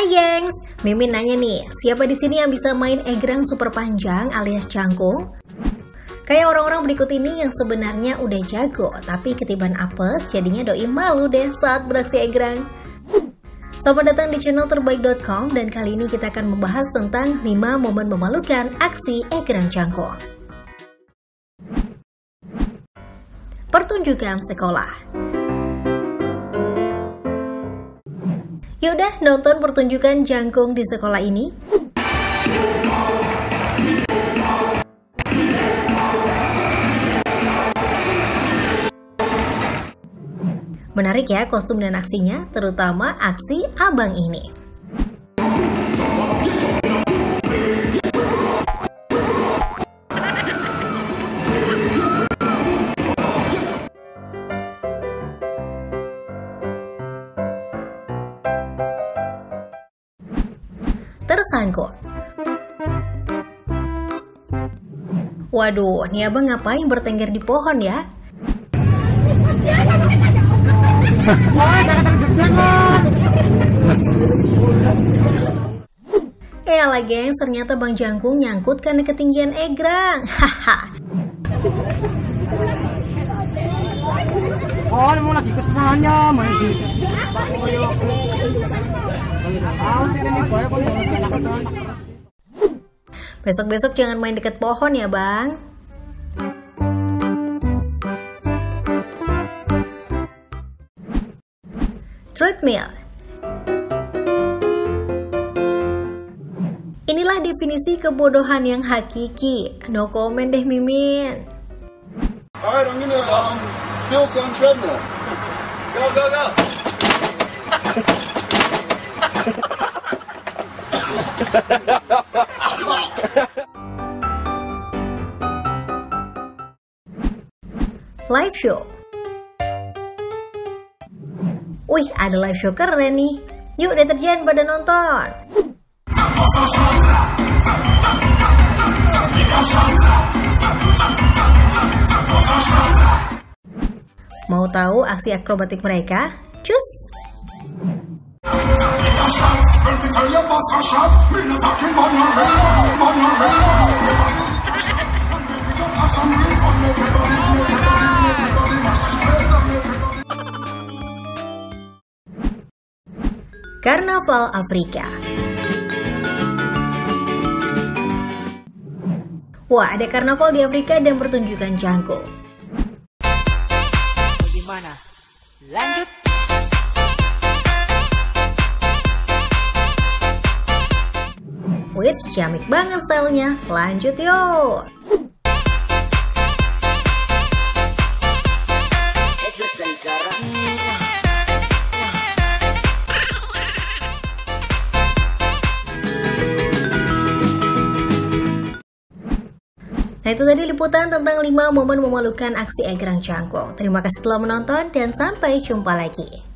Hai gengs, Mimin nanya nih, siapa di sini yang bisa main egrang super panjang alias cangkung? Kayak orang-orang berikut ini yang sebenarnya udah jago, tapi ketiban apes jadinya doi malu deh saat beraksi egrang. Selamat datang di channelterbaik.com dan kali ini kita akan membahas tentang 5 momen memalukan aksi egrang cangkung. Pertunjukan sekolah. Yaudah, nonton pertunjukan jangkung di sekolah ini. Menarik ya kostum dan aksinya, terutama aksi abang ini. Tersangkut. Waduh, nih abang ngapain bertengger di pohon ya? Eyalah gengs, ternyata Bang Jangkung nyangkut karena ketinggian egrang. Haha. Oh, mau lagi kesenangannya main di. Besok-besok jangan main deket pohon ya bang. Treadmill. Inilah definisi kebodohan yang hakiki. No comment deh Mimin. Alright, I'm gonna stilts on treadmill. Go, go, go. Live show. Wih, ada live show keren nih. Yuk deterjen pada nonton. Mau tahu aksi akrobatik mereka? Cus. Karnaval Afrika. Wah, ada karnaval di Afrika dan pertunjukan jangkung. Gimana? Lanjut. Wits, ciamik banget stylenya. Lanjut yuk. Nah itu tadi liputan tentang 5 momen memalukan aksi egrang cangkung. Terima kasih telah menonton dan sampai jumpa lagi.